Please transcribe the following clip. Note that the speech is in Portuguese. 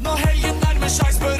Nå helgen nærmer seg, spør